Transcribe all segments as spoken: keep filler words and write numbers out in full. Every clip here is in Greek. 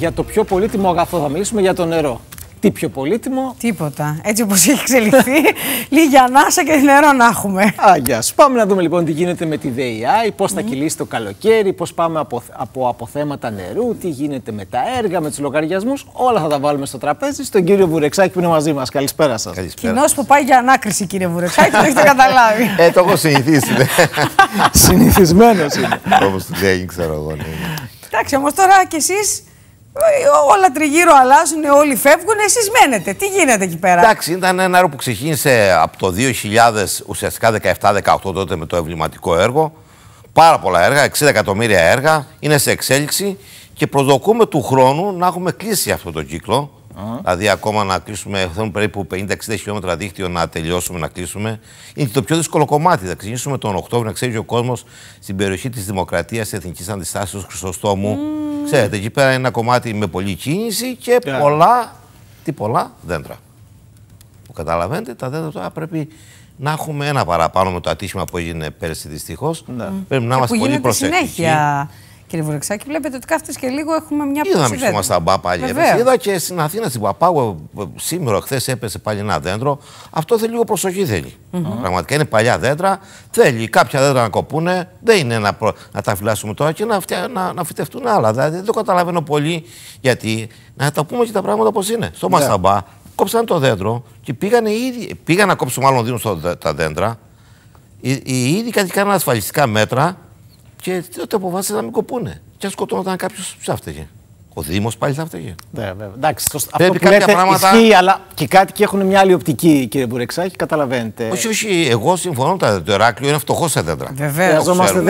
Για το πιο πολύτιμο αγαθό θα μιλήσουμε, για το νερό. Τι πιο πολύτιμο? Τίποτα. Έτσι όπως έχει εξελιχθεί, λίγη ανάσα και νερό να έχουμε. Άγια σου. Πάμε να δούμε λοιπόν τι γίνεται με τη ΔΕΥΑΗ, πώς θα mm. κυλήσει το καλοκαίρι, πώς πάμε από, από αποθέματα νερού, τι γίνεται με τα έργα, με τους λογαριασμούς. Όλα θα τα βάλουμε στο τραπέζι στον κύριο Βουρεξάκη που είναι μαζί μας. Καλησπέρα σας. Κοινός που πάει για ανάκριση, κύριε Βουρεξάκη, το έχετε καταλάβει. Ε, το έχω συνηθίσει. Συνηθισμένος είναι. Όπως του λέγει, ξέρω εγώ. Εντάξει, όμως τώρα κι εσείς. Όλα τριγύρω αλλάζουν, όλοι φεύγουν, εσείς μένετε. Τι γίνεται εκεί πέρα? Εντάξει, ήταν ένα έργο που ξεκίνησε από το δύο χιλιάδες, ουσιαστικά δεκαεπτά δεκαοκτώ τότε με το εμβληματικό έργο. Πάρα πολλά έργα, εξήντα εκατομμύρια έργα, είναι σε εξέλιξη και προσδοκούμε του χρόνου να έχουμε κλείσει αυτό το κύκλο. Uh-huh. Δηλαδή, ακόμα να κλείσουμε, θέλουμε περίπου πενήντα με εξήντα χιλιόμετρα δίκτυο να τελειώσουμε, να κλείσουμε. Είναι το πιο δύσκολο κομμάτι. Θα ξεκινήσουμε τον Οκτώβριο, να ξέρει ο κόσμος, στην περιοχή της Δημοκρατίας, Εθνικής Αντιστάσεως, Χρυσοστόμου. Mm. Ξέρετε, εκεί πέρα είναι ένα κομμάτι με πολλή κίνηση και yeah. πολλά, τι πολλά, δέντρα. Που καταλαβαίνετε, τα δέντρα τώρα πρέπει να έχουμε ένα παραπάνω με το ατύχημα που έγινε πέρσι δυστυχώς. Mm. Πρέπει να είμαστε πολύ προσεκτικοί. Συνέχεια. Κύριε Βουρεξάκη, βλέπετε ότι κάθε και λίγο έχουμε μια πτώση. Είδα να μιλήσουμε στα μπα πάλι. Είδα και στην Αθήνα, στην Παπάγου, σήμερα, χθες έπεσε πάλι ένα δέντρο. Αυτό θέλει λίγο προσοχή. Θέλει. Mm -hmm. Πραγματικά είναι παλιά δέντρα. Θέλει κάποια δέντρα να κοπούνε. Δεν είναι να, προ... να τα φυλάσσουμε τώρα και να, φτια... να... να φυτευτούν άλλα. Δηλαδή δεν το καταλαβαίνω πολύ. Γιατί να τα πούμε και τα πράγματα όπως είναι. Στο yeah. Μασταμπά κόψαν το δέντρο και πήγαν οι ίδιοι. Πήγαν να κόψουν, μάλλον δίνουν στο... τα δέντρα. Οι, οι ίδιοι κάναν ασφαλιστικά μέτρα. Και τότε αποφάσισαν να μην κοπούνε. Και αν σκοτώνονταν κάποιο, θα φταίγε. Ο Δήμος πάλι θα φταίγε. Ναι, βέβαια. Εντάξει, το, αυτό που λέτε πράγματα... ισχύει, αλλά και κάτι και έχουν μια άλλη οπτική, κύριε Μπουρεξάκη, καταλαβαίνετε. Όχι, όχι. Εγώ συμφωνώ. Το Ηράκλειο είναι φτωχό σε δέντρα. Βεβαίως.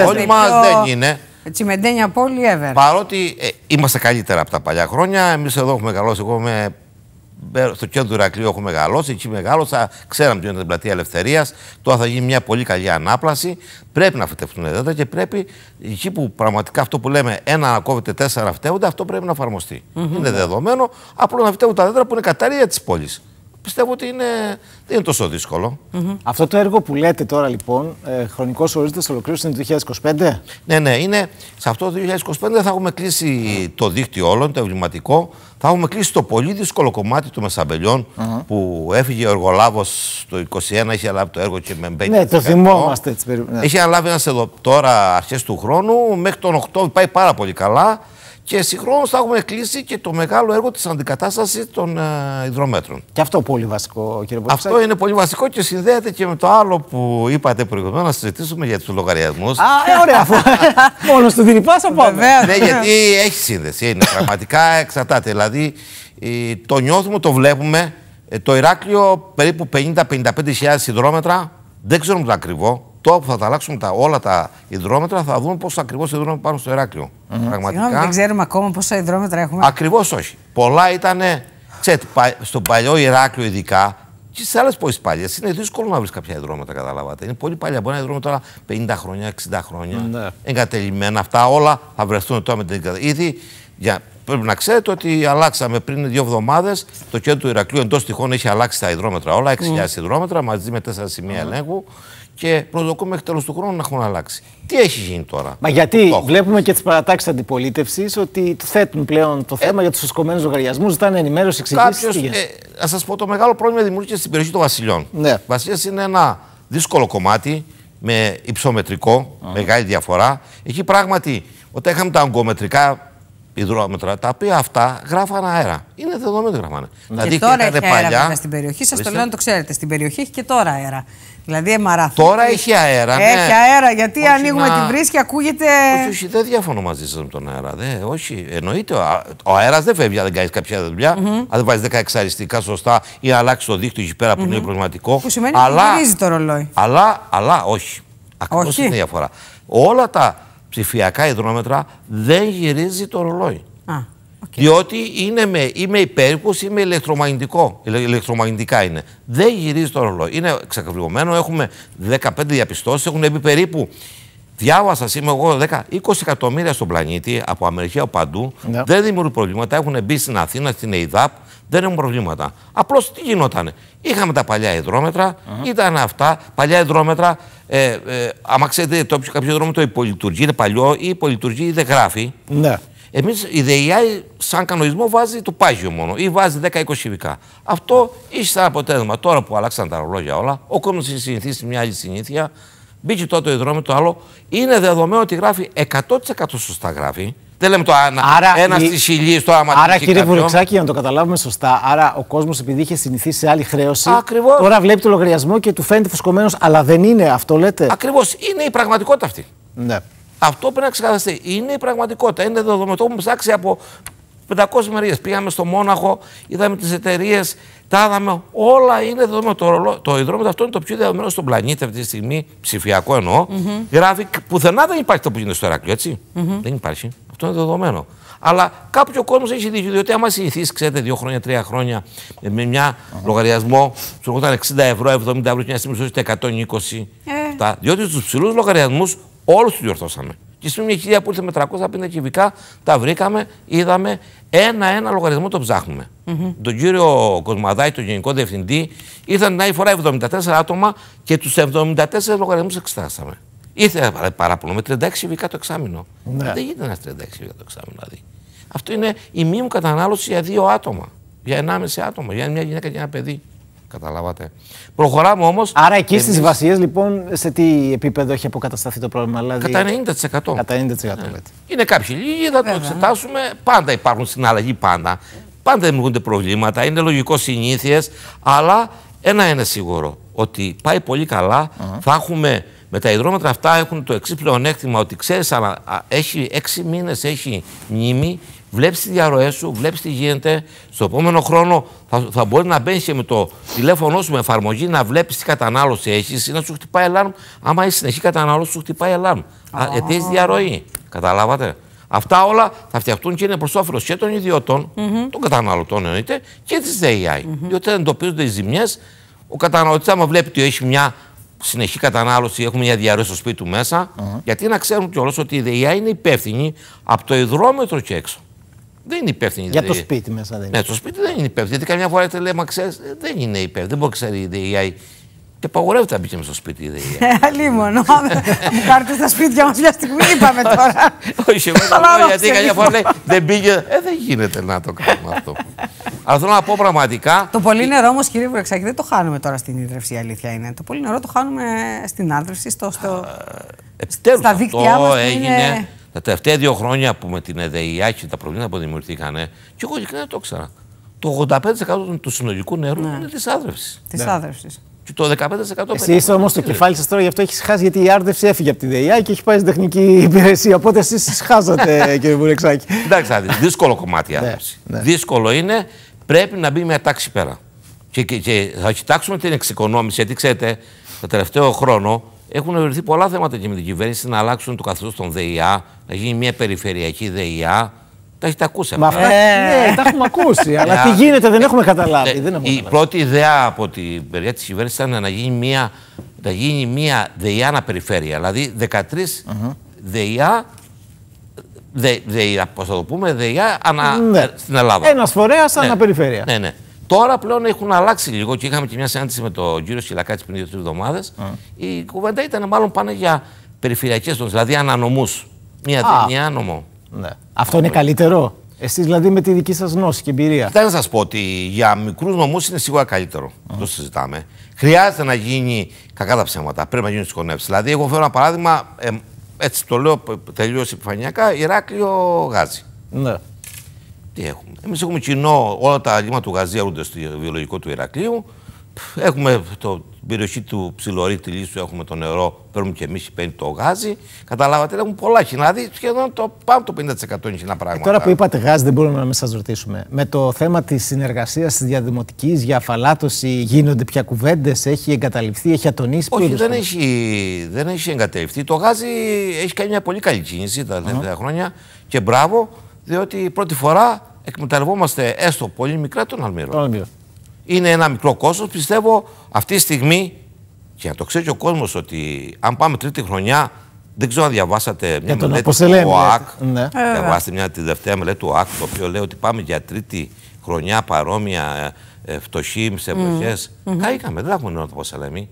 Όλοι μας δεν είναι. Τσιμεντένια πόλη, έβερα. Παρότι ε, είμαστε καλύτερα από τα παλιά χρόνια. Εμείς εδώ έχουμε μεγαλώσει. Εγώ είμαι... στο κέντρο του Ηρακλείου έχω μεγαλώσει, εκεί μεγάλωσα, ξέραμε ποιο είναι την πλατεία Ελευθερίας. Τώρα θα γίνει μια πολύ καλή ανάπλαση. Πρέπει να φυτευτούν δέντρα και πρέπει εκεί που πραγματικά αυτό που λέμε ένα ανακόβεται, τέσσερα φυτεύονται, αυτό πρέπει να εφαρμοστεί. Mm -hmm. Είναι δεδομένο, απλώς να φυτεύουν τα δέντρα που είναι κατάλληλα της πόλης. Πιστεύω ότι είναι, δεν είναι τόσο δύσκολο. Mm -hmm. Αυτό το έργο που λέτε τώρα λοιπόν, ε, χρονικός ορίζοντας ολοκλήρωση είναι το δύο χιλιάδες είκοσι πέντε. Ναι, ναι, είναι. Σε αυτό το δύο χιλιάδες είκοσι πέντε θα έχουμε κλείσει mm. το δίκτυο όλων, το εμβληματικό. Θα έχουμε κλείσει το πολύ δύσκολο κομμάτι του Μεσαμπελιών mm -hmm. που έφυγε ο εργολάβος το είκοσι ένα, είχε αναλάβει το έργο και με μπαίνει. Ναι, το θυμόμαστε έτσι περίπου. Έχει αναλάβει ένας εδώ τώρα αρχές του χρόνου, μέχρι τον Οκτώβριο πάει πάρα πολύ καλά. Και συγχρόνως θα έχουμε κλείσει και το μεγάλο έργο της αντικατάστασης των ε, υδρομέτρων. Και αυτό πολύ βασικό, κύριε Βουρεξάκη. Αυτό είναι πολύ βασικό και συνδέεται και με το άλλο που είπατε προηγουμένως, να συζητήσουμε για τους λογαριασμούς. Α, ε, ωραία. Μόνος του την πάσα πάμε. Ναι, γιατί έχει σύνδεση. Είναι πραγματικά εξαρτάται. Δηλαδή, ε, το νιώθουμε, το βλέπουμε. Ε, το Ηράκλειο περίπου πενήντα με πενήντα πέντε χιλιάδες υδρόμετρα. Δεν ξέρουμε το ακριβό. Τώρα που θα τα αλλάξουμε τα, όλα τα υδρόμετρα, θα δούμε πόσο ακριβώς υδρόμετρα υπάρχουν στο Ηράκλειο. Mm -hmm. Πραγματικά. Συγγνώμη, δεν ξέρουμε ακόμα πόσα υδρόμετρα έχουμε. Ακριβώς όχι. Πολλά ήταν, ξέρετε, στο παλιό Ηράκλειο ειδικά και σε άλλες πόλεις παλιές. Είναι δύσκολο να βρεις κάποια υδρόμετρα, καταλάβατε. Είναι πολύ παλιά. Μπορεί να υδρόμετρα πενήντα χρόνια, εξήντα χρόνια. Mm -hmm. Εγκατελειμμένα αυτά όλα θα βρεθούν τώρα με την εγκαταλειμμένη. Πρέπει να ξέρετε ότι αλλάξαμε πριν δύο εβδομάδες το κέντρο του Ηρακλείου εντός τυχών έχει αλλάξει τα υδρόμετρα όλα, έξι χιλιάδες mm. υδρόμετρα μαζί με τέσσερα σημεία mm. ελέγχου. Και προσδοκούμε μέχρι τέλος του χρόνου να έχουν αλλάξει. Τι έχει γίνει τώρα? Μα γιατί βλέπουμε και τις παρατάξεις της αντιπολίτευσης ότι θέτουν πλέον το θέμα ε, για τους σοσκωμένους λογαριασμούς, ζητάνε ενημέρωση, εξηγήσεις. Ε, να σας πω το μεγάλο πρόβλημα δημιουργήθηκε στην περιοχή των Βασιλιών. Ναι. Βασιλιές είναι ένα δύσκολο κομμάτι με υψομετρικό, uh -huh. μεγάλη διαφορά. Εκεί πράγματι όταν είχαμε τα ογκομετρικά υδρόμετρα, τα οποία αυτά γράφαν αέρα. Είναι δεδομένο ότι γράφανε. Και δηλαδή, τώρα έχει αέρα παλιά, στην περιοχή. Σας το λέω να το ξέρετε. Στην περιοχή έχει και τώρα αέρα. Δηλαδή εμαράθει. Τώρα έχει αέρα. Ναι. Έχει αέρα γιατί όχι ανοίγουμε να... την βρύση και ακούγεται. Όχι, όχι, δεν διαφωνώ μαζί σας με τον αέρα. Δε, όχι, εννοείται. Ο αέρας δεν φεύγει αν δεν κάνεις κάποια δουλειά. Mm -hmm. Αν δεν βάζεις δέκα εξαριστικά σωστά ή αλλάξει το δίκτυο εκεί πέρα που mm -hmm. είναι προβληματικό. Που σημαίνει αλλά, ότι γυρίζει το ρολόι. Αλλά, αλλά, αλλά όχι. Ακριβώς είναι η διαφορά. Όλα τα ψηφιακά υδρόμετρα δεν γυρίζει το ρολόι. Α, okay. Διότι είναι με, ή με υπέρυπους ή με ηλεκτρομαγνητικό. Ηλε, ηλεκτρομαγνητικά είναι. Δεν γυρίζει το ρολόι. Είναι εξακριβωμένο. Έχουμε δεκαπέντε διαπιστώσεις. Έχουν μπει περίπου. Διάβασα σήμερα εγώ δέκα με είκοσι εκατομμύρια στον πλανήτη από Αμερική από παντού. Yeah. Δεν δημιουργούν προβλήματα. Έχουν μπει στην Αθήνα, στην ΕΙΔΑΠ. Δεν έχουν προβλήματα. Απλώς τι γινότανε. Είχαμε τα παλιά υδρόμετρα, uh -huh. ήταν αυτά. Παλιά υδρόμετρα, ε, ε, άμα ξέρετε, το, κάποιο υδρόμετρο υπολειτουργεί, είναι παλιό ή υπολειτουργεί ή δεν γράφει. Ναι. Εμείς η ΔΕΥΑΗ σαν κανονισμό βάζει το πάγιο μόνο ή βάζει δέκα είκοσι κυβικά. Αυτό είχε σαν αποτέλεσμα τώρα που αλλάξαν τα ρολόγια όλα, ο κόσμος είχε συνηθίσει μια άλλη συνήθεια, μπήκε τότε το υδρόμιο το άλλο. Είναι δεδομένο ότι γράφει εκατό τοις εκατό σωστά γράφει. Δεν λέμε το ένα η... στη χιλή, στο άμα. Άρα, κύριε Βουρεξάκη, για να το καταλάβουμε σωστά, άρα ο κόσμος επειδή είχε συνηθίσει σε άλλη χρέωση, ακριβώς, τώρα βλέπει το λογαριασμό και του φαίνεται φουσκωμένος, αλλά δεν είναι αυτό, λέτε. Ακριβώς. Είναι η πραγματικότητα αυτή. Ναι. Αυτό πρέπει να ξεκαθαριστεί. Είναι η πραγματικότητα. Είναι δεδομένο. Το έχουμε ψάξει από πεντακόσιες μερίες. Πήγαμε στο Μόναχο, είδαμε τις εταιρείες, τα είδαμε. Όλα είναι δεδομένο. Το, το υδρόμετρο αυτό είναι το πιο δεδομένο στον πλανήτη αυτή τη στιγμή, ψηφιακό εννοώ. Mm-hmm. Γράφει πουθενά δεν υπάρχει το που γίνεται στο Ηράκλειο, έτσι. Mm-hmm. Δεν υπάρχει. Αυτό είναι δεδομένο. Αλλά κάποιο κόσμο έχει δίκιο. Διότι άμα συνηθίσει, ξέρετε, δύο χρόνια, τρία χρόνια με μια uh-huh. λογαριασμό, σου έρχονταν εξήντα ευρώ, εβδομήντα ευρώ και μια στιγμή σου έρχεται εκατόν είκοσι. Yeah. Διότι στους ψηλούς λογαριασμούς όλους τους διορθώσαμε. Και στην μια χιλιά που ήρθε με τριακόσια πενήντα κυβικά, τα βρήκαμε, είδαμε, ένα-ένα λογαριασμό τον ψάχνουμε. Mm-hmm. Τον κύριο Κοσμαδάκη, τον γενικό διευθυντή, ήρθαν την άλλη φορά εβδομήντα τέσσερα άτομα και τους εβδομήντα τέσσερα λογαριασμούς εξετάσαμε. Ήρθε παράπονο με τριάντα έξι κυβικά το εξάμηνο. Ναι. Δεν γίνεται ένα τριάντα έξι κυβικά το εξάμηνο, δηλαδή. Αυτό είναι η μη μου κατανάλωση για δύο άτομα. Για ενάμιση άτομα, για μια γυναίκα και ένα παιδί. Καταλάβατε. Προχωράμε όμως. Άρα εκεί εμείς... στις βασίες, λοιπόν, σε τι επίπεδο έχει αποκατασταθεί το πρόβλημα, δηλαδή. Κατά ενενήντα τοις εκατό. Κατά ενενήντα τοις εκατό. Ναι. Είναι κάποιοι λίγοι, θα το εξετάσουμε. Πάντα υπάρχουν στην αλλαγή, πάντα. Πάντα δημιουργούνται προβλήματα, είναι λογικό συνήθειες. Αλλά ένα είναι σίγουρο. Ότι πάει πολύ καλά, uh-huh. θα έχουμε. Με τα υδρόμετρα αυτά έχουν το εξής πλεονέκτημα, ότι ξέρεις, αλλά έχει έξι μήνες, έχει μνήμη, βλέπεις τις διαρροές σου, βλέπεις τι γίνεται. Στο επόμενο χρόνο θα, θα μπορεί να μπαίνεις και με το τηλέφωνό σου με εφαρμογή να βλέπεις τι κατανάλωση έχεις ή να σου χτυπάει alarm. Άμα έχει συνεχή κατανάλωση, σου χτυπάει alarm. Oh. Ετήσεις διαρροή. Καταλάβατε. Αυτά όλα θα φτιαχτούν και είναι προς όφελος και των ιδιωτών, mm -hmm. των καταναλωτών εννοείται, και της ΔΕΥΑΗ. Mm -hmm. Διότι εντοπίζονται οι ζημιές, ο καταναλωτής άμα βλέπει ότι έχει μια συνεχή κατανάλωση, έχουμε μια διαρροή στο σπίτι του μέσα. Uh -huh. Γιατί να ξέρουν κιόλας ότι η ΔΕΥΑΗ είναι υπεύθυνη από το υδρόμετρο και έξω. Δεν είναι υπεύθυνη. Για το σπίτι μέσα δεν είναι. Ναι, το σπίτι δεν είναι υπεύθυνη. Γιατί καμιά φορά λέτε, μα ξέρεις, δεν είναι υπεύθυνη. Δεν μπορεί να ξέρει η ΔΕΥΑΗ. Και απαγορεύεται να μπήκε με στο σπίτι η ΔΕΥΑΗ. Λίμωνο. Μου πάρετε στα σπίτια μα μια στιγμή, είπαμε τώρα. Όχι, εγώ δεν λέω γιατί καμιά φορά λέει δεν πήγε. Ε, δεν γίνεται να το κάνουμε αυτό. Αλλά θέλω να πω πραγματικά. Το πολύ νερό όμως, κύριε Βουρεξάκη, δεν το χάνουμε τώρα στην ίδρυυση, η αλήθεια είναι. Το πολύ νερό το χάνουμε στην άρδρευση, στο, στο... στα δίκτυά μας. Έγινε είναι... τα τελευταία δύο χρόνια που με την ΔΕΥΑΗ και τα προβλήματα που δημιουργήθηκαν, και εγώ ειλικρινά το ήξερα. Το ογδόντα πέντε τοις εκατό του συνολικού νερού ναι. είναι της άρδρευσης. Της άρδρευσης. Το δεκαπέντε τοις εκατό. Εσύ είσαι όμως το κεφάλι σας τώρα, γι' αυτό έχεις χάσει, γιατί η άρδευση έφυγε από τη ΔΕΥΑΗ και έχει πάει στην τεχνική υπηρεσία. Οπότε εσείς χάσατε, κύριε Βουρεξάκη. Εντάξει, δύσκολο κομμάτι η άρδευση. Δύσκολο είναι, πρέπει να μπει μια τάξη πέρα. Και, και, και θα κοιτάξουμε την εξοικονόμηση, γιατί ξέρετε, το τελευταίο χρόνο έχουν βρεθεί πολλά θέματα και με την κυβέρνηση να αλλάξουν το καθεστώς των ΔΕΥΑ, να γίνει μια περιφερειακή ΔΕΥΑ. Τα έχετε ακούσει αυτά. Ε, ναι, τα έχουμε ακούσει. Αλλά τι γίνεται, δεν έχουμε καταλάβει. Ε, δεν έχουμε η καταλάβει. Πρώτη ιδέα από την περιά τη κυβέρνηση ήταν να γίνει μια, να γίνει μια ΔΕΙΑ αναπεριφέρεια. Δηλαδή δεκατρείς uh -huh. ΔΕΙΑ, δε, δε, πώς θα το πούμε, ΔΕΙΑ ανα, ναι. στην Ελλάδα. Ένας φορέας ναι. αναπεριφέρεια. Ναι, ναι. Τώρα πλέον έχουν αλλάξει λίγο και είχαμε και μια συνάντηση με τον κύριο Σιλακάτση πριν δύο-τρεις εβδομάδες. Uh -huh. Η κουβέντα ήταν μάλλον πάνω για περιφερειακές τομείς, δηλαδή ανομούς. Μια ah. ΔΕΙΑ άνομο. Ναι. Αυτό είναι καλύτερο. Εσείς δηλαδή με τη δική σας γνώση και εμπειρία. Θέλω να σας πω ότι για μικρούς νομούς είναι σίγουρα καλύτερο. Mm. Το συζητάμε. Χρειάζεται να γίνει, κακά τα ψέματα, πρέπει να γίνουν συγχωνεύσεις. Δηλαδή, εγώ φέρω ένα παράδειγμα, ε, έτσι το λέω τελείως επιφανειακά, Ηράκλειο Γάζι. Ναι. Τι έχουμε. Εμείς έχουμε κοινό, όλα τα λίμα του Γάζι έρχονται στο βιολογικό του Ηρακλείου. Έχουμε το, την περιοχή του Ψηλορείτη, Φιλίσσου, έχουμε το νερό, παίρνουμε και εμείς, παίρνει το Γάζι. Καταλάβατε, έχουμε πολλά κοινά. Δηλαδή σχεδόν το, πάνω το πενήντα τοις εκατό είναι κοινά πράγματα. Τώρα που είπατε Γάζι, δεν μπορούμε να μην σας ρωτήσουμε. Με το θέμα της συνεργασίας της διαδημοτικής για αφαλάτωση, γίνονται πια κουβέντες, έχει εγκαταλειφθεί, έχει ατονίσει? Όχι, δεν πώς. έχει, δεν έχει εγκαταλειφθεί. Το Γάζι έχει κάνει μια πολύ καλή κίνηση τα τελευταία uh -huh. χρόνια και μπράβο, διότι πρώτη φορά εκμεταλλευόμαστε έστω πολύ μικρά τον Αλμύρο. Είναι ένα μικρό κόστος. Πιστεύω αυτή τη στιγμή, και να το ξέρει και ο κόσμος, ότι αν πάμε τρίτη χρονιά, δεν ξέρω αν διαβάσατε μια μελέτη του ΒΟΑΚ. Ναι. Διαβάστε μια τη δευτέρα μελέτη του ΒΟΑΚ, το οποίο λέει ότι πάμε για τρίτη χρονιά παρόμοια, ε, φτωχοί σε εποχές. Mm. Καήκαμε, δεν έχουμε νόημα το ποσελέμι.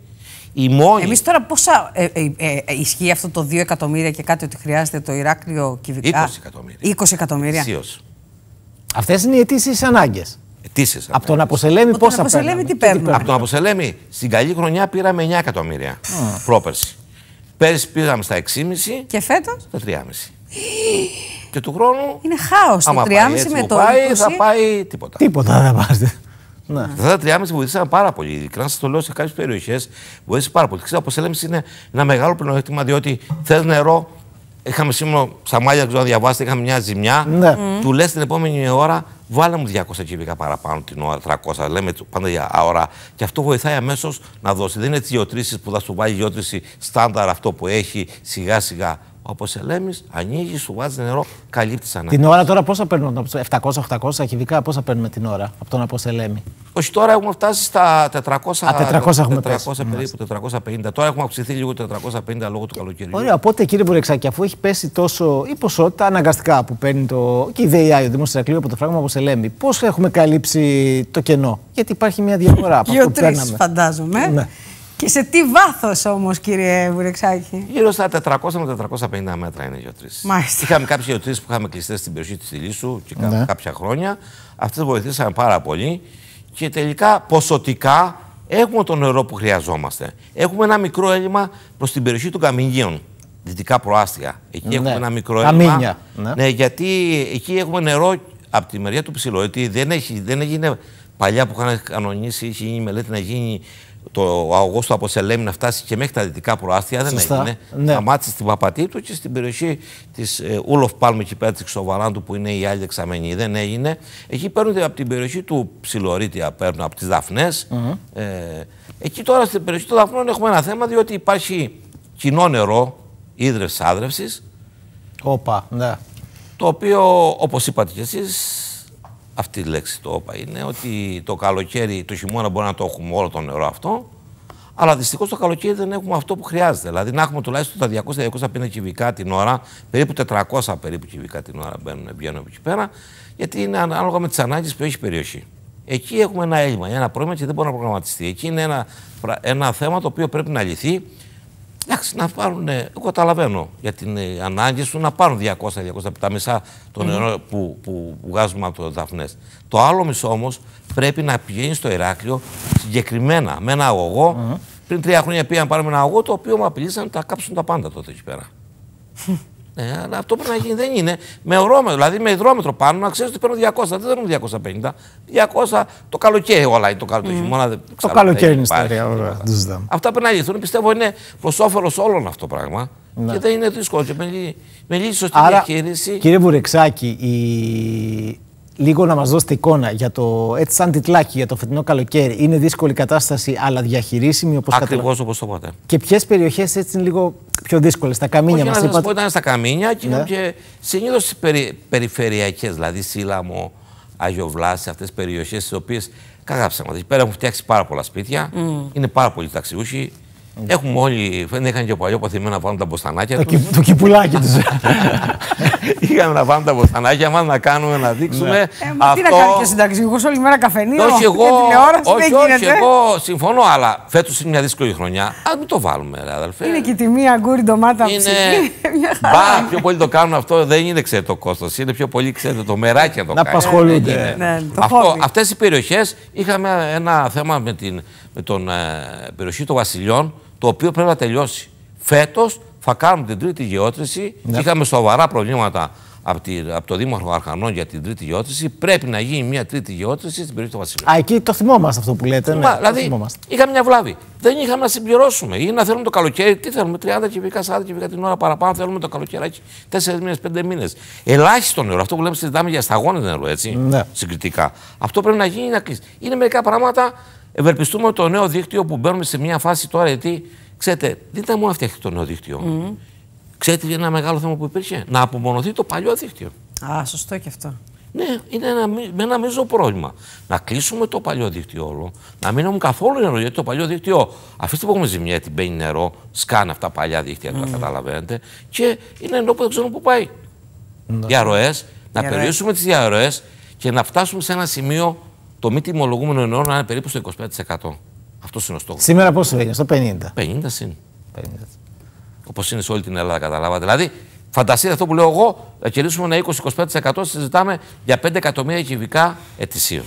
μόνη... Εμείς τώρα πόσα ε, ε, ε, ε, ισχύει αυτό το δύο εκατομμύρια και κάτι ότι χρειάζεται το Ηράκλειο κυβικά. είκοσι εκατομμύρια. είκοσι εκατομμύρια. Ετησίως. Αυτές είναι οι αιτήσεις ανάγκες. Αιτήσεις. Από τον Αποσελέμη πόσα παίρνουμε. Τι παίρνουμε. Από τον Αποσελέμη στην καλή χρονιά πήραμε εννιά εκατομμύρια mm. πρόπερση. Πέρυσι πήγαμε στα έξι και μισό. Και φέτος? Στα τρία και μισό. Και του χρόνου. Είναι χάος. Το τρία και μισό με το πάει, είκοσι. Θα πάει τίποτα. Τίποτα δεν πάστε. Ναι. Αυτά τα τρία και μισό βοηθήσαν πάρα πολύ. Ειδικά να σας το λέω, σε κάποιες περιοχές βοήθησε πάρα πολύ. Ξέρετε, Αποσέλεμης είναι ένα μεγάλο πλεονέκτημα, διότι θες νερό. Είχαμε σήμερα στα μάλια, ξέρω να διαβάσετε, είχαμε μια ζημιά. Ναι. Mm. Του λες την επόμενη ώρα, βάλε μου διακόσια κυβικά παραπάνω την ώρα, τριακόσια. Λέμε πάντα για ώρα. Και αυτό βοηθάει αμέσως να δώσει. Δεν είναι τις γεωτρήσεις που θα σου βάλει γεωτρήση στάνταρ αυτό που έχει σιγά σιγά. Ο Αποσελέμης ανοίγει, σου βάζει νερό, καλύπτει ανάγκη. Την ώρα τώρα πόσα παίρνουμε, επτακόσια με οκτακόσια κυβικά, πόσα παίρνουμε την ώρα από τον Αποσελέμη? Όχι, τώρα έχουμε φτάσει στα τετρακόσια. Α, τετρακόσια, έχουμε τετρακόσια περίπου, τετρακόσια πενήντα. Τώρα έχουμε αυξηθεί λίγο τα τετρακόσια πενήντα λόγω του καλοκαιριού. Ωραία, οπότε κύριε Βουρεξάκη, αφού έχει πέσει τόσο η ποσότητα αναγκαστικά που παίρνει το, και η ΔΕΥΑΗ, ο Δήμος Ηρακλείου από το φράγμα Αποσελέμη, πώς έχουμε καλύψει το κενό? Γιατί υπάρχει μια διαφορά από αυτό που παίρναμε. Φαντάζομαι. Ναι. Και σε τι βάθος όμως, κύριε Βουρεξάκη? Γύρω στα τετρακόσια με τετρακόσια πενήντα μέτρα είναι οι γεωτρήσεις. Μάλιστα. Είχαμε κάποιες γεωτρήσεις που είχαμε κλειστές στην περιοχή της Φιλίσσου και ναι. κάποια χρόνια. Αυτές βοηθήσαμε πάρα πολύ. Και τελικά ποσοτικά έχουμε το νερό που χρειαζόμαστε. Έχουμε ένα μικρό έλλειμμα προς την περιοχή των Καμινίων. Δυτικά προάστια. Εκεί ναι. έχουμε ένα μικρό έλλειμμα. Καμίνια. Ναι. ναι, γιατί εκεί έχουμε νερό από τη μεριά του Ψηλορείτη. Δεν, δεν έγινε παλιά που είχαν κανονίσει, είχε γίνει η μελέτη να γίνει. Το αγωγό του Αποσελέμη να φτάσει και μέχρι τα δυτικά προάστια. Σωστά. Δεν έγινε. Ναι. Σταμάτησε στην Παπατήτου και στην περιοχή τη ε, Ούλοφ Πάλμε και πέρα τη Ξοβαράντου που είναι η άλλη δεξαμενή. Δεν έγινε. Εκεί παίρνουν από την περιοχή του Ψηλορείτη, παίρνουν από τι Δαφνές. Mm-hmm. ε, εκεί τώρα στην περιοχή των Δαφνών έχουμε ένα θέμα, διότι υπάρχει κοινό νερό ίδρυυση άδρευση. Όπα, ναι. Το οποίο, όπως είπατε κι εσείς. Αυτή η λέξη το όπα είναι ότι το καλοκαίρι, το χειμώνα μπορεί να το έχουμε όλο το νερό αυτό, αλλά δυστυχώς το καλοκαίρι δεν έχουμε αυτό που χρειάζεται. Δηλαδή να έχουμε τουλάχιστον τα διακόσια με διακόσια πενήντα κυβικά την ώρα, περίπου τετρακόσια περίπου κυβικά την ώρα μπαίνουν, βγαίνουν εκεί πέρα, γιατί είναι ανάλογα με τις ανάγκες που έχει η περιοχή. Εκεί έχουμε ένα έλλειμμα, ένα πρόβλημα και δεν μπορεί να προγραμματιστεί. Εκεί είναι ένα, ένα θέμα το οποίο πρέπει να λυθεί. Εντάξει, να πάρουν, εγώ καταλαβαίνω για την ανάγκη σου να πάρουν διακόσια με διακόσια πενήντα τα μισά το νερό mm. που, που βγάζουμε από το Δαφνές. Το άλλο μισό όμως πρέπει να πηγαίνει στο Ηράκλειο συγκεκριμένα με ένα αγωγό. Mm. Πριν τρία χρόνια πήγαν να πάρουμε ένα αγωγό το οποίο μου απειλήσαν να τα κάψουν τα πάντα τότε εκεί πέρα. Ναι, αλλά αυτό πρέπει να γίνει, δεν είναι. Με ορόμετρο, δηλαδή με υδρόμετρο πάνω, να ξέρει ότι παίρνω διακόσια. Δεν παίρνω διακόσια πενήντα. διακόσια το καλοκαίρι, όλα είναι το καλοκαίρι. Mm. Μόνο, δεν ξέρω, το καλοκαίρι είναι ιστορία, ωραία. Αυτά πρέπει να λυθούν. Πιστεύω είναι προς όφελος όλων αυτό το πράγμα. Ναι. Και δεν είναι δύσκολο. Και με, με λίγη σωστή άρα, διαχείριση. Κύριε Βουρεξάκη, η... λίγο να μας δώσετε εικόνα για το έτσι, σαν τιτλάκι για το φετινό καλοκαίρι. Είναι δύσκολη κατάσταση, αλλά διαχειρίσιμη όπως ακριβώς καταλα... όπως το είπατε. Και ποιες περιοχές έτσι είναι λίγο πιο δύσκολες? Τα Καμίνια μας είπατε. Πω, ήταν στα Καμίνια και, ναι. και συνήθως περι, περιφερειακές, δηλαδή Σύλλαμο, Αγιοβλάση, αυτές τις περιοχές τις οποίες καγάψαμε. Δηλαδή, πέρα έχουν φτιάξει πάρα πολλά σπίτια, mm. είναι πάρα πολλοί ταξιούχοι. Έχουμε όλοι, φαίνεται είχαν και παλιό παθημένο να βάλουν τα μποστανάκια τους. Το, το κυπουλάκι τους. Είχαμε να βάλουν τα μποστανάκια μας, να κάνουμε, να δείξουμε. Ε, αυτό... Τι να κάνει και συνταξιούχος, όλη μέρα καφενείο, όχι εγώ, τηλεόραση, όχι, δεν γίνεται. Όχι, εγώ συμφωνώ, αλλά φέτος είναι μια δύσκολη χρονιά. Α, μην το βάλουμε, ρε αδελφέ. Είναι και η τιμή αγκούρι, ντομάτα, ψυχή. Μπα, πιο πολύ το κάνουν αυτό, δεν είναι ξέρετε το κόστος. Είναι πιο πολύ, ξέρετε, το μεράκι να το κάνουν. Να απασχολούνται. Αυτές οι περιοχές είχαμε ένα θέμα με την περιοχή των Βασιλιών, το οποίο πρέπει να τελειώσει. Φέτος θα κάνουμε την τρίτη γεώτρηση. Ναι. Είχαμε σοβαρά προβλήματα από, τη, από το Δήμαρχο Αρχανών για την τρίτη γεώτρηση. Πρέπει να γίνει μια τρίτη γεώτρηση στην περιοχή του Βασιλιών. Α, εκεί το θυμόμαστε αυτό που λέτε. Ναι, δηλαδή, είχαμε μια βλάβη. Δεν είχαμε να συμπληρώσουμε ή να θέλουμε το καλοκαίρι. Τι θέλουμε, τριάντα κυβικά, σαράντα κυβικά την ώρα παραπάνω. Θέλουμε το καλοκαίρι, τέσσερις μήνες, πέντε μήνες. Ελάχιστο νερό. Αυτό που λέμε συζητάμε για σταγόνες νερό, έτσι. Ναι. Συγκριτικά. Αυτό πρέπει να γίνει να κλείσει. Είναι μερικά πράγματα. Ευελπιστούμε το νέο δίκτυο που μπαίνουμε σε μια φάση τώρα, γιατί ξέρετε, δεν ήταν μόνο φτιαχτεί το νέο δίκτυο. Mm. Ξέρετε, είναι ένα μεγάλο θέμα που υπήρχε. Να απομονωθεί το παλιό δίκτυο. Α, σωστό και αυτό. Ναι, είναι ένα, ένα μείζο πρόβλημα. Να κλείσουμε το παλιό δίκτυο όλο, να μην έχουμε καθόλου νερό. Γιατί το παλιό δίκτυο, αφήστε που έχουμε ζημιά, την μπαίνει νερό, σκάνε αυτά τα παλιά δίκτυα, mm. τα καταλαβαίνετε. Και είναι ενώ που δεν ξέρουμε πού πάει. Mm. Διαρροές, να yeah, περιορίσουμε yeah. τις διαρροές και να φτάσουμε σε ένα σημείο. Το μη τιμολογούμενο νερό να είναι περίπου στο είκοσι πέντε τοις εκατό. Αυτό είναι ο στόχος. Σήμερα πόσο έγινε, στο πενήντα. πενήντα συν. Όπως είναι σε όλη την Ελλάδα, καταλάβατε. Δηλαδή, φανταστείτε αυτό που λέω εγώ, θα κερδίσουμε ένα είκοσι με είκοσι πέντε τοις εκατό, συζητάμε για πέντε εκατομμύρια κυβικά ετησίως.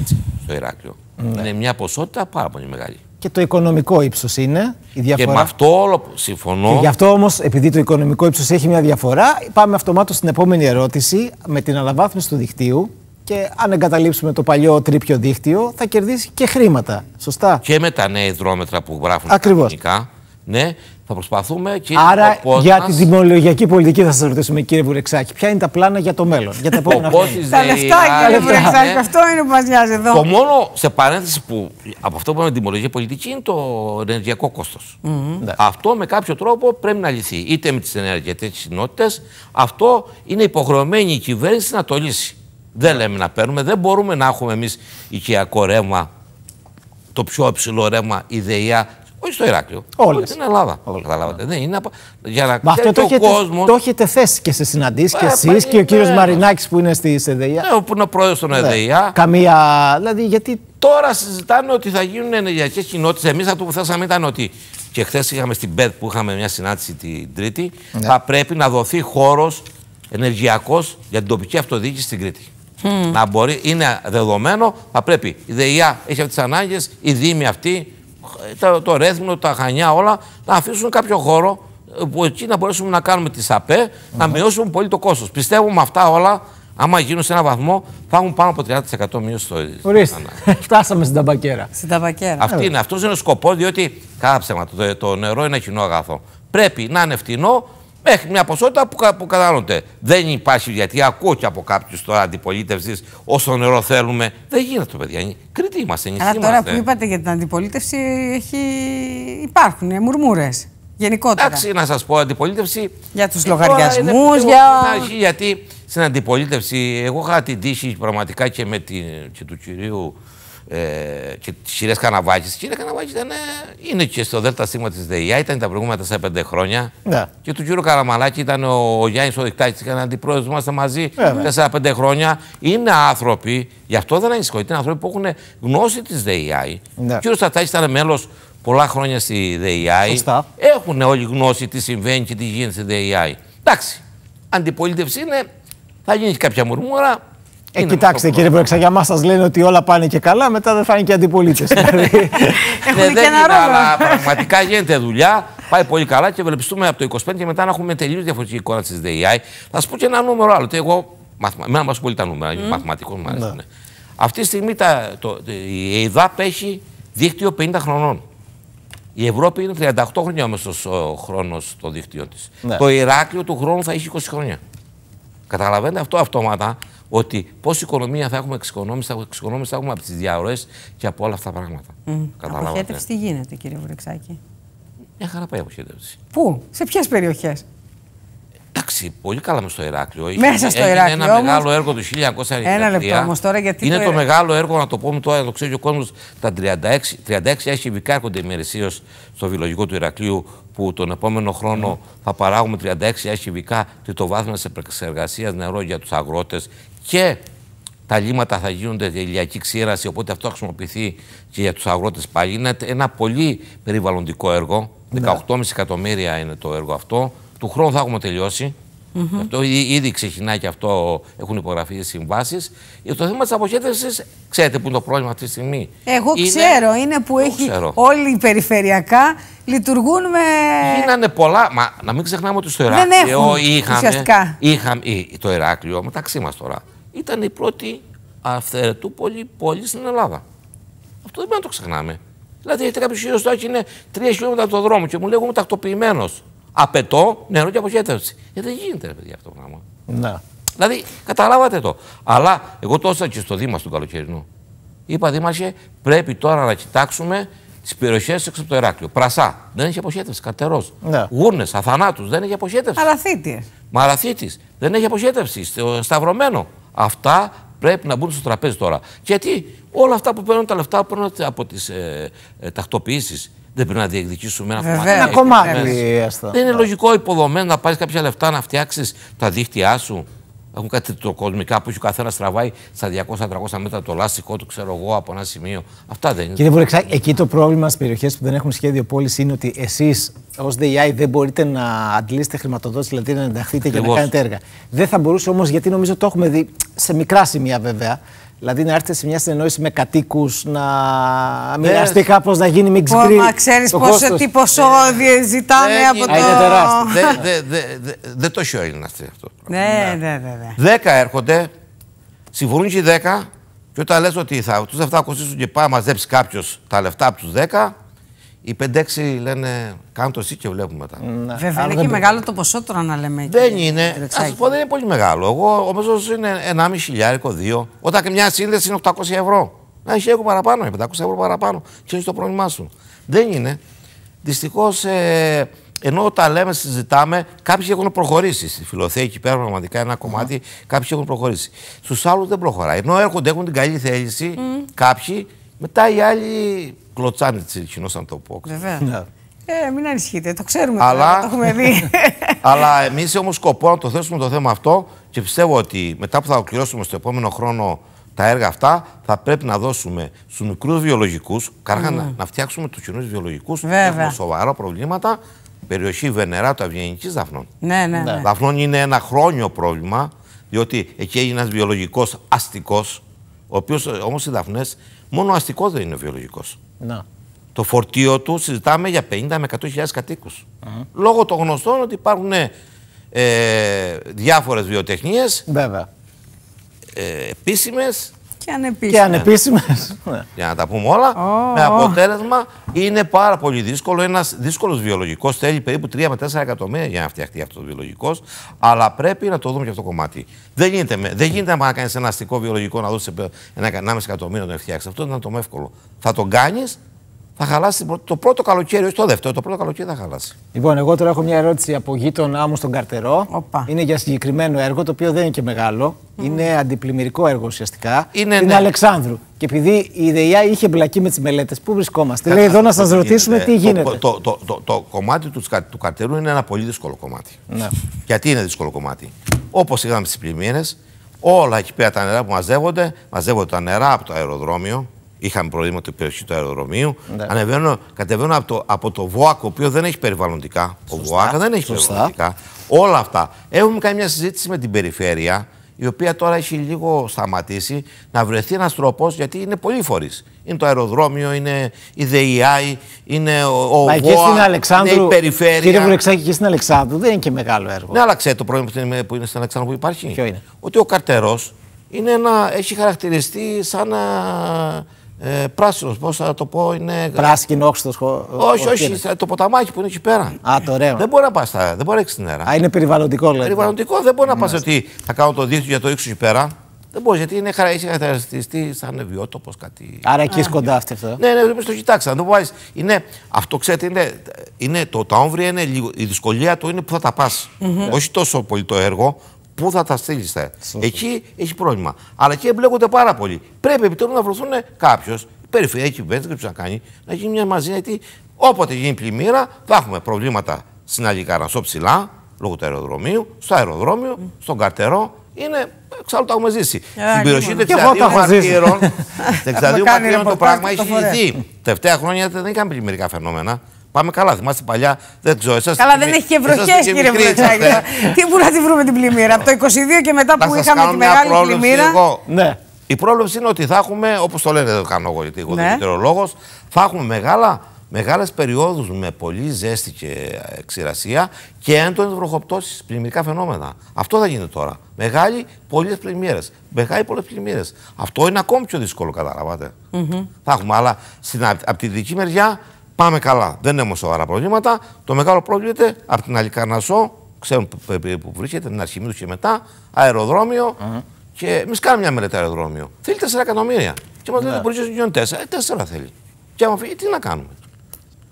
Έτσι, στο Ηράκλειο. Ναι. Είναι μια ποσότητα πάρα πολύ μεγάλη. Και το οικονομικό ύψος είναι η διαφορά. Και με αυτό όλο συμφωνώ. Και γι' αυτό όμως, επειδή το οικονομικό ύψος έχει μια διαφορά, πάμε αυτομάτως στην επόμενη ερώτηση με την αναβάθμιση του δικτύου. Και αν εγκαταλείψουμε το παλιό τρίπιο δίκτυο, θα κερδίσει και χρήματα. Σωστά. Και με τα νέα υδρόμετρα που γράφουν τα ναι, θα προσπαθούμε και. Άρα, για μας... τη δημολογιακή πολιτική θα σας ρωτήσουμε, κύριε Βουρεξάκη, ποια είναι τα πλάνα για το μέλλον, για τα επόμενα χρόνια. Τα λεφτά, κύριε Βουρεξάκη, ναι. Αυτό είναι που μας νοιάζει εδώ. Το μόνο σε παρένθεση που από αυτό που είπαμε, δημολογική πολιτική, είναι το ενεργειακό κόστος. Mm -hmm. Αυτό με κάποιο τρόπο πρέπει να λυθεί. Είτε με τις ενεργειακές κοινότητες, αυτό είναι υποχρεωμένη η κυβέρνηση να το λύσει. Δεν λέμε να παίρνουμε, δεν μπορούμε να έχουμε εμείς οικιακό ρεύμα, το πιο υψηλό ρεύμα, η ΔΕΥΑ. Όχι στο Ηράκλειο. Όλη στην Ελλάδα. Καταλάβατε. Ναι. Δεν είναι απα... για να αυτό το έχετε, κόσμο... το έχετε θέσει και σε συναντήσεις και εσείς και ο κύριος Μαρινάκης που είναι στη ΕΔΕΙΑ. Ναι, που είναι ο πρόεδρος των ΕΔΕΙΑ. Καμία. Δηλαδή, γιατί. Τώρα συζητάνε ότι θα γίνουν ενεργειακές κοινότητες. Εμείς αυτό που θέσαμε ήταν ότι. Και χθες είχαμε στην ΠΕΔ που είχαμε μια συνάντηση την Τρίτη. Ναι. Θα πρέπει να δοθεί χώρος ενεργειακός για την τοπική αυτοδιοίκηση στην Κρήτη. Mm. Να μπορεί, είναι δεδομένο, θα πρέπει. Η ΔΕΙΑ έχει αυτές τις ανάγκες, οι Δήμοι αυτοί. Το, το Ρέθμινο, τα Χανιά, όλα να αφήσουν κάποιο χώρο που εκεί να μπορέσουμε να κάνουμε τις ΑΠΕ, mm-hmm. να μειώσουμε πολύ το κόστος. Πιστεύω με αυτά όλα, άμα γίνουν σε έναν βαθμό, θα έχουν πάνω από τριάντα τοις εκατό μείωση στο ίδιο. Ορίστε. Φτάσαμε στην ταμπακέρα. Στην ταμπακέρα. Αυτή είναι, αυτός είναι ο σκοπός, διότι κατά ψέματα, το, το νερό είναι κοινό αγαθό. Πρέπει να είναι φτηνό μέχρι μια ποσότητα που, που καταναλώνεται. Δεν υπάρχει, γιατί ακούω και από κάποιους τώρα αντιπολίτευσης, όσο νερό θέλουμε. Δεν γίνεται, παιδιά. Κρήτη είμαστε, νησί είμαστε. Τώρα που είπατε για την αντιπολίτευση, έχει... υπάρχουν μουρμούρες γενικότερα. Εντάξει, να σας πω, αντιπολίτευση. Για τους λογαριασμούς, είναι... για. Γιατί στην αντιπολίτευση, εγώ είχα την τύχη πραγματικά και με την... και του κυρίου. Ε, και τη κυρία Καναβάκη. Η κυρία Καναβάκη ήταν, ε, είναι και στο ΔΣ τη ΔΕΙΑ, ήταν τα προηγούμενα τέσσερα πέντε χρόνια. Ναι. Και του κύριου Καραμαλάκη ήταν ο, ο Γιάννη ο Δικτάκη, ήταν αντιπρόεδρο. Είμαστε μαζί τέσσερα πέντε ναι, ναι. χρόνια. Είναι άνθρωποι, γι' αυτό δεν ανησυχώ, είναι άνθρωποι που έχουν γνώση τη ΔΕΙΑΗ. Ναι. Ο κύριο Στατάκη ήταν μέλο πολλά χρόνια στη ΔΕΙΑΗ. Έχουν όλη γνώση τι συμβαίνει και τι γίνεται στη ΔΕΙΑΗ. Εντάξει. Αντιπολίτευση είναι, θα γίνει και κάποια μουρμούρα. Ε, κοιτάξτε κύριε Βουρεξάκη, για μας σας λένε ότι όλα πάνε και καλά, μετά δεν θα είναι και αντιπολίτες. Δηλαδή. Ναι, δεν είναι, αλλά πραγματικά γίνεται δουλειά, πάει πολύ καλά και ευελπιστούμε από το είκοσι πέντε και μετά να έχουμε τελείως διαφορετική εικόνα της ΔΕΙΑΗ. Θα σας πω και ένα νούμερο άλλο. Εγώ, εμένα μου αρέσουν πολύ τα νούμερα, mm. μαθηματικό μου αρέσουν. Ναι. Αυτή τη στιγμή τα, το, η ΕΙΔΑΠ έχει δίκτυο πενήντα χρονών. Η Ευρώπη είναι τριάντα οκτώ χρόνια ο μέσος χρόνος το δίκτυο της. Ναι. Το Ηράκλειο του χρόνου θα έχει είκοσι χρόνια. Καταλαβαίνετε αυτό αυτόματα. Ότι πόση οικονομία θα έχουμε εξοικονόμηση, θα εξοικονόμηση θα έχουμε από τις διαρροές και από όλα αυτά τα πράγματα. Mm. Αποχέτευση τι γίνεται, κύριε Βουρεξάκη? Μια χαρά πάει η αποχέτευση. Πού, σε ποιες περιοχές? Εντάξει, πολύ καλά μες στο Ηράκλειο. Μέσα στο Ηράκλειο. Ένα όμως... μεγάλο έργο του χίλια εννιακόσια ενενήντα τρία. Ένα λεπτό όμως τώρα, γιατί. Είναι το, το μεγάλο έργο, να το πούμε τώρα, να το ξέρει ο κόσμος. Τα τριάντα έξι χιλιάδες κυβικά έρχονται ημερησίως στο βιολογικό του Ηρακλείου, που τον επόμενο χρόνο mm. θα παράγουμε τριάντα έξι χιλιάδες κυβικά τριτοβάθμιας επεξεργασίας νερό για τους αγρότες. Και τα λίματα θα γίνονται για ηλιακή ξήραση, οπότε αυτό θα χρησιμοποιηθεί και για τους αγρότες πάλι. Είναι ένα πολύ περιβαλλοντικό έργο. δεκαοκτώ κόμμα πέντε εκατομμύρια είναι το έργο αυτό. Του χρόνου θα έχουμε τελειώσει. Mm -hmm. Αυτό ήδη ξεκινάει και αυτό, έχουν υπογραφεί συμβάσεις. Το θέμα της αποχέτευσης, ξέρετε που είναι το πρόβλημα αυτή τη στιγμή? Εγώ είναι... ξέρω, είναι που έχει ξέρω. Όλοι οι περιφερειακά λειτουργούν με... Γίνανε πολλά, μα να μην ξεχνάμε ότι στο Ηράκλειο είχαμε, είχαμε... Το Ηράκλειο, μεταξύ μας τώρα, ήταν η πρώτη αυθαιρετού πόλη, πόλη στην Ελλάδα. Αυτό δεν πρέπει να το ξεχνάμε. Δηλαδή, έχετε κάποιο χειρός τώρα και είναι τρία χιλιόμετρα από το δρόμο και μου λέγω τακτοποιημένος. Απαιτώ νερό και αποχέτευση. Γιατί δεν γίνεται, ρε παιδιά, αυτό το πράγμα. Ναι. Δηλαδή, καταλάβατε το. Αλλά εγώ το έστειλα και στο Δήμα του καλοκαιρινού. Είπα, Δήμαρχε, πρέπει τώρα να κοιτάξουμε τις περιοχές έξω από το Ηράκλειο. Πρασά, δεν έχει αποχέτευση. Καρτερό. Ναι. Γούρνες, Αθανάτους, δεν έχει αποχέτευση. Μαραθήτης. Μαραθήτης, δεν έχει αποχέτευση. Στο Σταυρωμένο. Αυτά πρέπει να μπουν στο τραπέζι τώρα. Γιατί όλα αυτά που παίρνουν τα λεφτά που παίρνουν από τις ε, ε, τακτοποιήσεις. Δεν πρέπει να διεκδικήσουμε ένα κομμάτι. Ένα κομμάτι. Δεν είναι λογικό υποδομές να πάρεις κάποια λεφτά να φτιάξεις τα δίχτυά σου. Έχουν κάτι τριτοκοσμικά που έχει ο καθένας τραβάει στα διακόσια με τριακόσια μέτρα το λάστιχό του, ξέρω εγώ, από ένα σημείο. Αυτά δεν είναι. Κύριε Βουρεξάκη, εκεί το πρόβλημα στις περιοχές που δεν έχουν σχέδιο πόλης είναι ότι εσείς ως ΔΕΥΑΗ δεν μπορείτε να αντλήσετε χρηματοδότηση, δηλαδή να ενταχθείτε και να κάνετε έργα. Δεν θα μπορούσε όμως, γιατί νομίζω το έχουμε δει σε μικρά σημεία βέβαια. Δηλαδή να έρθετε σε μια συνεννόηση με κατοίκους, να μοιραστεί κάπως, να γίνει mix green. Μα ξέρεις τι ποσό ζητάνε από το... Είναι τεράστιο. Δεν το έχει ο Έλληνας αυτό. Ναι, ναι, ναι. Δέκα έρχονται, συμφωνούν και οι δέκα, και όταν λες ότι θα τους αυτά κοστίσουν και πάει να μαζέψει κάποιος τα λεφτά από τους δέκα, οι πέντε έξι λένε κάνουν το εσύ και βλέπουμε μετά. Βέβαια είναι και μεγάλο το ποσό τώρα να λέμε. Δεν είναι. Ας πω δεν είναι πολύ μεγάλο. Εγώ ο μέσος είναι ενάμισι χιλιάρικο, δύο. Όταν και μια σύνδεση είναι οκτακόσια ευρώ. Να έχει λίγο παραπάνω, πεντακόσια ευρώ παραπάνω. Ξέρεις το πρόβλημά σου. Δεν είναι. Δυστυχώς ε, ενώ όταν λέμε, συζητάμε, κάποιοι έχουν προχωρήσει. Στη Φιλοθέα εκεί πέρα πραγματικά ένα κομμάτι, mm. κάποιοι έχουν προχωρήσει. Στους άλλους δεν προχωράει. Ενώ έρχονται, έχουν την καλή θέληση mm. κάποιοι, μετά οι άλλοι. Κλωτσάνε τη κοινό, να το πω. Βέβαια. Yeah. Ε, μην ανησυχείτε, το ξέρουμε. Αλλά, το έχουμε δει. Αλλά εμείς έχουμε σκοπό να το θέσουμε το θέμα αυτό και πιστεύω ότι μετά που θα ολοκληρώσουμε στο επόμενο χρόνο τα έργα αυτά, θα πρέπει να δώσουμε στους μικρούς βιολογικούς, καρχά mm. να, να φτιάξουμε τους κοινούς βιολογικούς. Έχουμε σοβαρά προβλήματα. Περιοχή Βενερά του Αυγενικής Δαφνών. Ναι, ναι, ναι. Δαφνών είναι ένα χρόνιο πρόβλημα, διότι εκεί έγινε ένας βιολογικός αστικός, ο οποίος όμως οι Δαφνές, μόνο αστικός δεν είναι βιολογικός. Να. Το φορτίο του συζητάμε για πενήντα με εκατό χιλιάδες κατοίκους. Mm -hmm. Λόγω των γνωστών ότι υπάρχουν ε, διάφορες βιοτεχνίες. Βέβαια. Ε, επίσημες. Και ανεπίσημες. Και ανεπίσημες. Ναι. Για να τα πούμε όλα. Oh. Με αποτέλεσμα είναι πάρα πολύ δύσκολο. Ένας δύσκολος βιολογικός θέλει περίπου τρία με τέσσερα εκατομμύρια για να φτιαχτεί αυτό το βιολογικός. Αλλά πρέπει να το δούμε και αυτό το κομμάτι. Δεν γίνεται, δεν γίνεται να κάνεις ένα αστικό βιολογικό να δώσεις ένα ενάμισι εκατομμύριο να φτιάξεις. Αυτό ήταν το εύκολο. Θα τον κάνεις, θα χαλάσει το πρώτο καλοκαίρι, όχι το δεύτερο. Το πρώτο καλοκαίρι θα χαλάσει. Λοιπόν, εγώ τώρα έχω μια ερώτηση από γείτονά μου στον Καρτερό. Οπα. Είναι για συγκεκριμένο έργο, το οποίο δεν είναι και μεγάλο. Mm. Είναι αντιπλημμυρικό έργο ουσιαστικά. Είναι, είναι ναι. Αλεξάνδρου. Και επειδή η ΔΕΥΑΗ είχε μπλακεί με τις μελέτες, πού βρισκόμαστε. Λέει εδώ να σας ρωτήσουμε τι γίνεται. Το, το, το, το, το κομμάτι του, του Καρτερού είναι ένα πολύ δύσκολο κομμάτι. Ναι. Γιατί είναι δύσκολο κομμάτι. Όπως είχαμε στις πλημμύρες, όλα εκεί πέρα τα νερά που μαζεύονται, μαζεύονται τα νερά από το αεροδρόμιο. Είχαμε προβλήματα στην περιοχή του αεροδρομίου. Ναι. Κατεβαίνουν από το, από το ΒΟΑΚ, ο οποίο δεν έχει περιβαλλοντικά. Σωστά. Ο ΒΟΑΚ δεν έχει Σωστά. περιβαλλοντικά. Όλα αυτά. Έχουμε κάνει μια συζήτηση με την περιφέρεια, η οποία τώρα έχει λίγο σταματήσει, να βρεθεί ένας τρόπος, γιατί είναι πολλοί φορείς. Είναι το αεροδρόμιο, είναι η ΔΕΥΑΗ, είναι ο ΒΟΑΚ, είναι η περιφέρεια. Κύριε Βουρεξάκη, και στην Αλεξάνδρου δεν είναι και μεγάλο έργο. Ναι, αλλά ξέρετε το πρόβλημα που είναι στην Αλεξάνδρου που υπάρχει. Ποιο είναι? Ότι ο Καρτερός είναι ένα, έχει χαρακτηριστεί σαν. Ε, πράσινος, πώς θα το πω, είναι. Πράσινο, όξιτος. Όχι, όχι, το ποταμάκι που είναι εκεί πέρα. Α, το ωραίο. Δεν μπορεί να πας, δεν μπορεί να έχεις την αέρα. Α, είναι περιβαλλοντικό, λέτε. Περιβαλλοντικό, δεν μπορεί να πας ότι θα κάνω το δίκτυο για το έξω εκεί πέρα. Δεν μπορεί, γιατί είναι χαρακτηριστεί σαν βιότοπος κάτι. Άρα εκεί κοντά αυτό. Ναι, ναι, το κοιτάξτε. Είναι αυτό, ξέρετε, είναι το ταόμβρι, η δυσκολία του είναι που θα τα πας. Όχι τόσο πολύ το έργο. Πού θα τα στείλει, εκεί έχει πρόβλημα. Αλλά εκεί εμπλέκονται πάρα πολύ. Πρέπει επιτέλους να βρεθούν κάποιο, η περιφερειακή κυβέρνηση, δεν ξέρω τι να κάνει, να γίνει μια μαζί. Γιατί όποτε γίνει πλημμύρα, θα έχουμε προβλήματα στην Αγία Καρασό ψηλά, λόγω του αεροδρομίου, στο αεροδρόμιο, mm. στον Καρτερό. Είναι, εξάλλου τα έχουμε ζήσει. Yeah, στην περιοχή των εξαδίου μαρτύρων, το πράγμα έχει δει. Τελευταία χρόνια δεν είχαμε πλημμυρικά φαινόμενα. Πάμε καλά, θυμάστε παλιά, δεν ξέρω. Εσάς καλά, δεν έχει και βροχές, κύριε Βουρεξάκη. Τι που να τη βρούμε την πλημμύρα. Από το είκοσι δύο και μετά που είχαμε τη μεγάλη πλημμύρα. Ναι. Η πρόβλεψη είναι ότι θα έχουμε, όπως το λένε, δεν το κάνω εγώ, γιατί εγώ δεν είμαι λόγος, θα έχουμε μεγάλες περιόδους με πολύ ζέστη και ξηρασία και έντονες βροχοπτώσεις, πλημμυρικά φαινόμενα. Αυτό θα γίνεται τώρα. Μεγάλοι, πολλές πλημμύρες. Μεγάλοι, πολλές πλημμύρες. Αυτό είναι ακόμη πιο δύσκολο, καταλαβαίνετε. Θα έχουμε, αλλά από τη δική μεριά. Πάμε καλά. Δεν έχουμε σοβαρά προβλήματα. Το μεγάλο πρόβλημα είναι από την Αλικαρνασσό, ξέρουμε που βρίσκεται, την Αρχιμήδου και μετά, αεροδρόμιο. Mm -hmm. Και εμείς κάνουμε μια μελέτη αεροδρόμιο. Θέλει τέσσερα εκατομμύρια. Και μας λέτε ότι μπορεί να τέσσερα. Τέσσερα θέλει. Και άμα φύγει, τι να κάνουμε.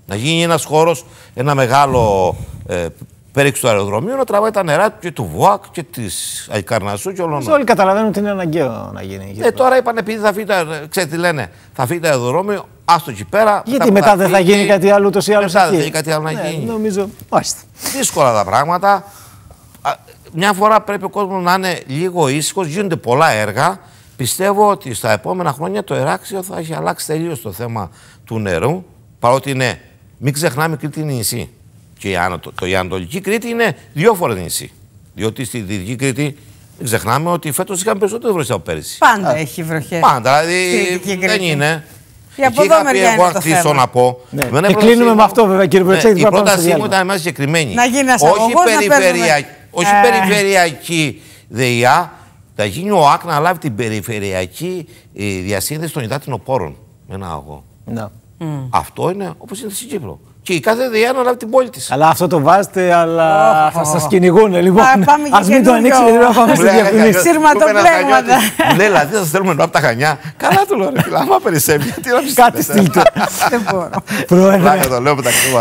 Να γίνει ένας χώρος, ένα μεγάλο ε, περίξου του αεροδρομίου, να τραβάει τα νερά του και του ΒΟΑΚ και τη Αλικαρνασσού και όλων. Όλοι καταλαβαίνουν ότι είναι αναγκαίο να γίνει. Ε, τώρα είπαν επειδή θα φύγει, ξέρετε τι λένε, θα φύγει το αεροδρόμιο. Άστο εκεί πέρα. Γιατί μετά, μετά δεν θα γίνει κάτι άλλο ούτως ή άλλως. Μετά δεν θα γίνει κάτι άλλο να ναι, γίνει. Νομίζω. Μάλιστα. Δύσκολα τα πράγματα. μια φορά πρέπει ο κόσμος να είναι λίγο ήσυχος, γίνονται πολλά έργα. Πιστεύω ότι στα επόμενα χρόνια το Ηράκλειο θα έχει αλλάξει τελείως το θέμα του νερού. Παρότι είναι, μην ξεχνάμε, Κρήτη είναι νησί. Και η, Ανατο, το, η Ανατολική Κρήτη είναι δύο φορές νησί. Διότι στη Δυτική Κρήτη, μην ξεχνάμε ότι φέτος είχαμε περισσότερες βροχές από πέρυσι. Πάντα Α, έχει βροχές. Πάντα, δηλαδή δεν είναι. Για από εδώ μεριά είναι το θέμα. Να πω. Ναι. Και κλείνουμε είναι... με αυτό βέβαια κύριε Βουρεξάκη. Ναι, η πρότασή μου ήταν εμάς συγκεκριμένη. Να γίνει όχι περιφερειακή ΔΕΙΑ, θα γίνει ο ΑΚ να λάβει την περιφερειακή διασύνδεση των υδάτινων πόρων. Με ένα αγώ. Αυτό είναι όπως είναι στην Κύπρο. Και η κάθε ΔΕΙΑ να λάβει την πόλη της. Αλλά αυτό το βάζετε, αλλά θα σας κυνηγούν λοιπόν. Ας μην το ανοίξουμε, δεν θα πάμε στη διαφήμιση. Σύρματοπλέγματα. Ναι, δηλαδή θα σας θέλουμε να από τα Χανιά. Καλά του λέω, ρε φίλε, άμα περισσεύει. Κάτι στείλτε. Δεν μπορώ. Πρόεδρε. Το λέω μεταξύ μου,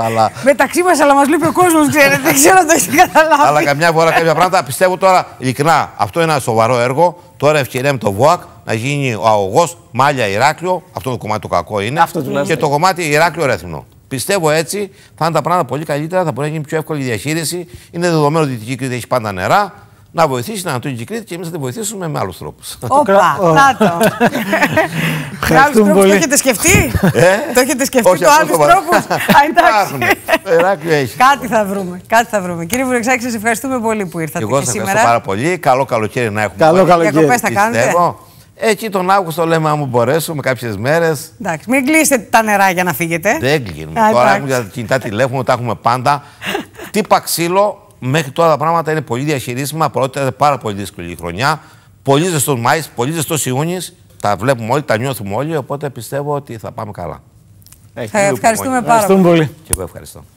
αλλά. Μεταξύ μας, αλλά μας λείπει ο κόσμος, ξέρετε. Δεν ξέρω αν το έχει καταλάβει. Αλλά καμιά φορά κάποια πράγματα πιστεύω τώρα ειλικρινά. Αυτό είναι ένα σοβαρό έργο. Τώρα ευκαιρία με το ΒΟΑΚ να γίνει ο αγωγός Μάλια Ηράκλειο. Αυτό το κομμάτι το κακό είναι. Και το κομμάτι Ηράκλειο Ρέθυμνο. Πιστεύω έτσι θα είναι τα πράγματα πολύ καλύτερα, θα μπορεί να γίνει πιο εύκολη διαχείριση. Είναι δεδομένο ότι η Δυτική Κρήτη έχει πάντα νερά. Να βοηθήσει την Ανατολική Κρήτη και εμείς θα τη βοηθήσουμε με άλλους τρόπους. Όπα, κάτω. Με άλλους τρόπους το έχετε σκεφτεί? Το έχετε σκεφτεί με άλλους τρόπους? Εντάξει. Κάτι θα βρούμε. Κάτι θα βρούμε. Κύριε Βουρεξάκη, σας ευχαριστούμε πολύ που ήρθατε σήμερα. Εγώ σας ευχαριστώ πάρα πολύ. Καλό καλοκαίρι να έχουμε. Καλό καλοκαίρι. Εκεί τον Αύγουστο λέμε, αν μπορέσουμε, κάποιες μέρες. Εντάξει, μην κλείσετε τα νερά για να φύγετε. Δεν κλείνουμε. Α, τώρα έχουμε τα κινητά τηλέφωνα, τα έχουμε πάντα. Τύπα ξύλο, μέχρι τώρα τα πράγματα είναι πολύ διαχειρίσιμα. Πρώτα ήταν πάρα πολύ δύσκολη χρονιά. Πολύ ζεστός Μάης, πολύ ζεστός Ιούνης. Τα βλέπουμε όλοι, τα νιώθουμε όλοι. Οπότε πιστεύω ότι θα πάμε καλά. Έχει, ευχαριστούμε πάρα πολύ. Και εγώ ευχαριστώ.